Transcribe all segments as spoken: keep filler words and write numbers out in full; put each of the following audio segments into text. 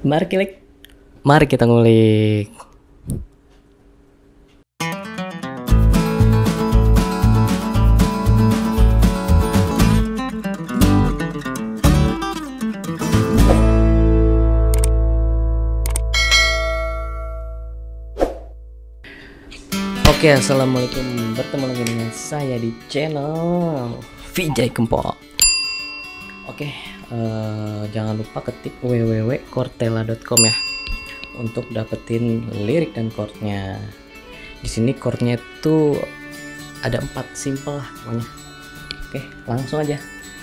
Mari klik. Mari kita ngulik. Oke, assalamualaikum, bertemu lagi dengan saya di channel V J Kempot. Oke, uh, jangan lupa ketik w w w titik kortela titik com ya untuk dapetin lirik dan chordnya. Di sini chordnya itu ada empat, simple lah pokoknya. Oke, langsung aja.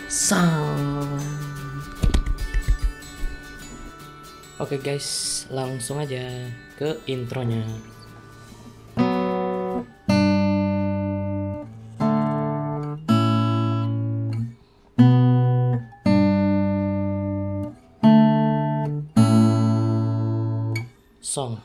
Sang. Oke guys, langsung aja ke intronya. Song.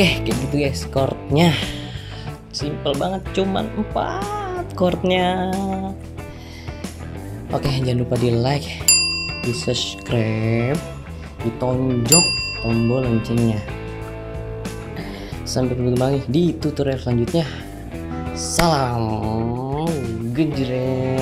Oke, kayak gitu guys chordnya. Simple banget, cuman empat chordnya. Oke, jangan lupa di like, di subscribe, ditonjok tombol loncengnya. Sampai ketemu lagi di tutorial selanjutnya. Salam gejreng.